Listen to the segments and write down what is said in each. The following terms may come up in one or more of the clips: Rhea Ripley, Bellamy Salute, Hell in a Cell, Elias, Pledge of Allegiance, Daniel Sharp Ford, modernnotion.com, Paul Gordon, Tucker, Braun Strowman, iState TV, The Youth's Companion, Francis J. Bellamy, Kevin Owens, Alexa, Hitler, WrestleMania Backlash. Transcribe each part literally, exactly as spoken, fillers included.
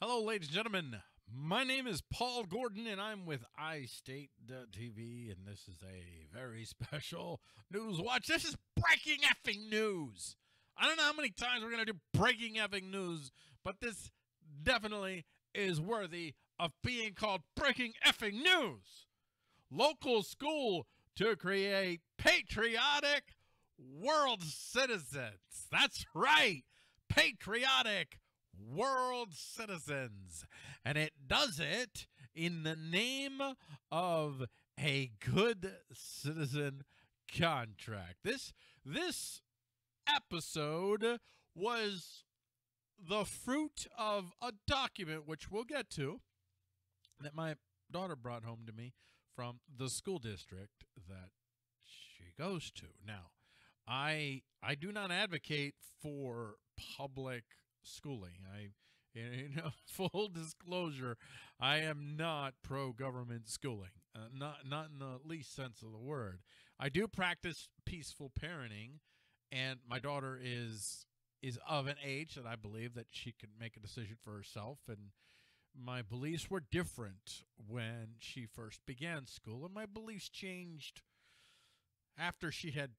Hello, ladies and gentlemen. My name is Paul Gordon, and I'm with i state dot T V, and this is a very special news watch. This is breaking effing news. I don't know how many times we're going to do breaking effing news, but this definitely is worthy of being called breaking effing news. Local school to create patriotic world citizens. That's right. Patriotic world citizens, and it does it in the name of a good citizen contract. This this episode was the fruit of a document, which we'll get to, that my daughter brought home to me from the school district that she goes to. Now, I I do not advocate for public schooling. I, you know, full disclosure, I am not pro-government schooling, uh, not not in the least sense of the word. I do practice peaceful parenting, and my daughter is is of an age that I believe that she can make a decision for herself. And my beliefs were different when she first began school, and my beliefs changed after she had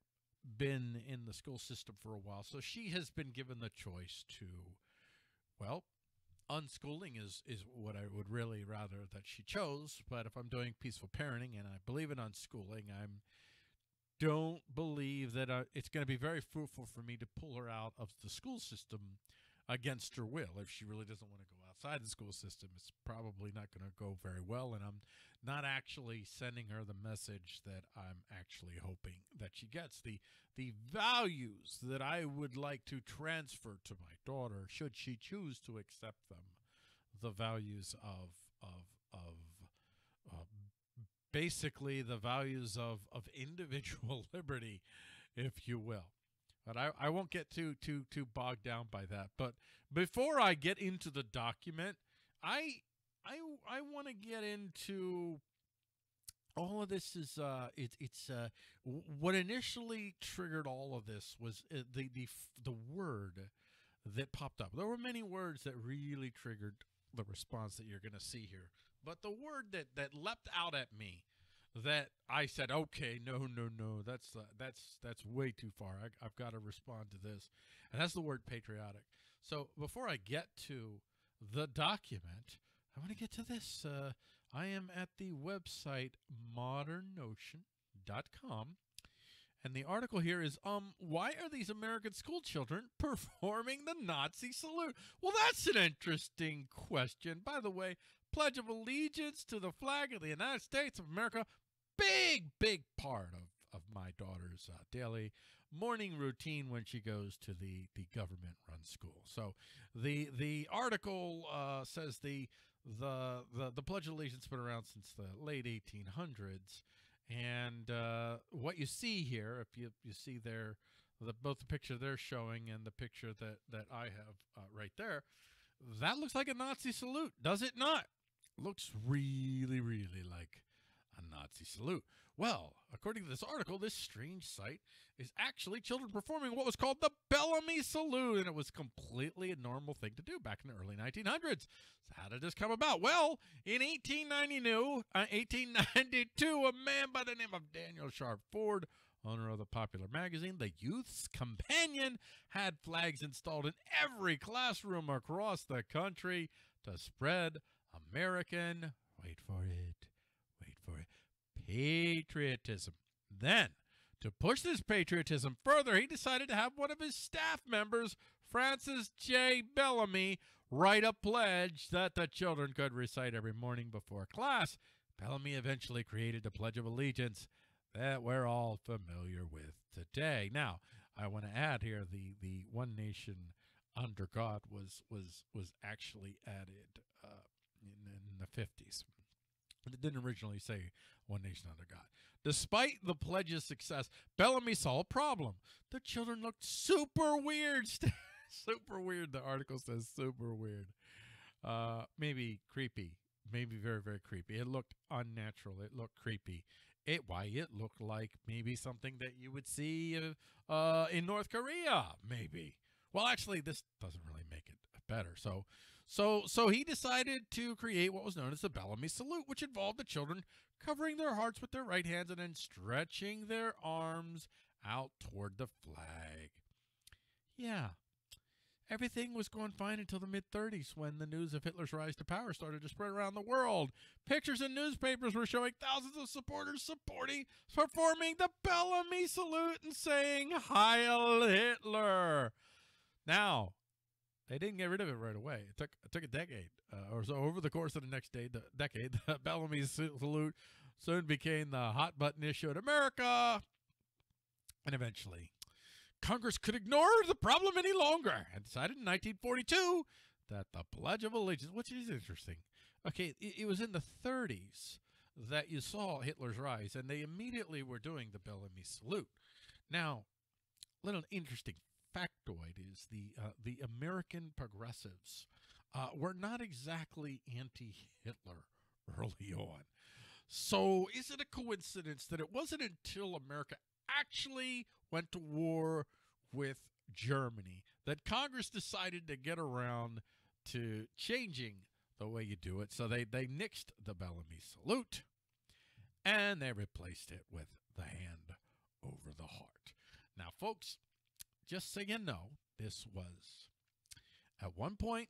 been in the school system for a while. So she has been given the choice to, well, unschooling is, is what I would really rather that she chose. But if I'm doing peaceful parenting and I believe in unschooling, I'm don't believe that I, it's going to be very fruitful for me to pull her out of the school system against her will. If she really doesn't want to go outside the school system, it's probably not going to go very well. And I'm not actually sending her the message that I'm actually hoping that she gets. The, the values that I would like to transfer to my daughter, should she choose to accept them, the values of, of, of, uh, basically the values of, of individual liberty, if you will. But I, I won't get too, too, too bogged down by that. But before I get into the document, I, I, I want to get into all of this is, uh, it, it's, uh, what initially triggered all of this was the, the, the word that popped up. There were many words that really triggered the response that you're going to see here. But the word that, that leapt out at me, that I said, okay, no, no, no, that's, uh, that's, that's way too far. I, I've got to respond to this. And that's the word patriotic. So before I get to the document, I want to get to this. Uh, I am at the website modern notion dot com. And the article here is, um, why are these American school children performing the Nazi salute? Well, that's an interesting question. By the way, Pledge of Allegiance to the flag of the United States of America, big, big part of, of my daughter's uh, daily morning routine when she goes to the, the government-run school. So the, the article uh, says the, the, the, the Pledge of Allegiance has been around since the late eighteen hundreds. And uh, what you see here, if you, you see there, the, both the picture they're showing and the picture that, that I have uh, right there, that looks like a Nazi salute, does it not? Looks really, really like a Nazi salute. Well, according to this article, this strange sight is actually children performing what was called the Bellamy Salute, and it was completely a normal thing to do back in the early nineteen hundreds. So how did this come about? Well, in eighteen ninety-two, uh, eighteen ninety-two, a man by the name of Daniel Sharp Ford, owner of the popular magazine The Youth's Companion, had flags installed in every classroom across the country to spread American, wait for it, wait for it, patriotism. Then, to push this patriotism further, he decided to have one of his staff members, Francis J. Bellamy, write a pledge that the children could recite every morning before class. Bellamy eventually created the Pledge of Allegiance that we're all familiar with today. Now, I want to add here, the, the One Nation Under God was, was, was actually added uh, in, in the fifties. It didn't originally say One Nation Under God. Despite the pledge's success, Bellamy saw a problem. The children looked super weird. Super weird. The article says super weird. Uh, maybe creepy. Maybe very, very creepy. It looked unnatural. It looked creepy. It, why, it looked like maybe something that you would see uh, in North Korea, maybe. Well, actually, this doesn't really make it better. So, So, so he decided to create what was known as the Bellamy Salute, which involved the children covering their hearts with their right hands and then stretching their arms out toward the flag. Yeah, everything was going fine until the mid thirties when the news of Hitler's rise to power started to spread around the world. Pictures in newspapers were showing thousands of supporters supporting, performing the Bellamy Salute and saying, "Heil Hitler." Now, they didn't get rid of it right away. It took it took a decade uh, or so. Over the course of the next day, the decade, the Bellamy Salute soon became the hot button issue in America. And eventually, Congress could ignore the problem any longer and decided in nineteen forty-two that the Pledge of Allegiance, which is interesting. Okay, it, it was in the thirties that you saw Hitler's rise, and they immediately were doing the Bellamy Salute. Now, a little interesting factoid is the uh, the American progressives uh, were not exactly anti-Hitler early on. So is it a coincidence that it wasn't until America actually went to war with Germany that Congress decided to get around to changing the way you do it? So they, they nixed the Bellamy Salute and they replaced it with the hand over the heart. Now, folks, just so you know, this was, at one point,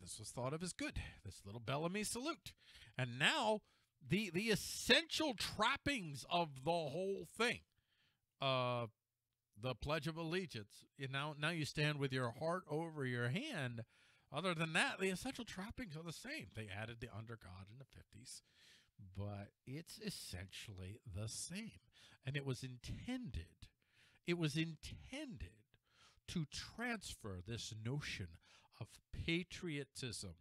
this was thought of as good, this little Bellamy Salute. And now, the, the essential trappings of the whole thing, uh, the Pledge of Allegiance, you know, now you stand with your heart over your hand. Other than that, the essential trappings are the same. They added the under God in the fifties, but it's essentially the same. And it was intended... It was intended to transfer this notion of patriotism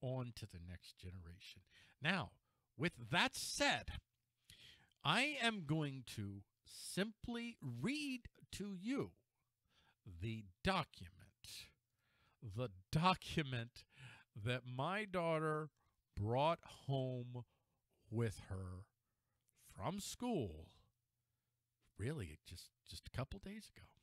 onto the next generation. Now, with that said, I am going to simply read to you the document, the document that my daughter brought home with her from school. Really, just, just a couple days ago.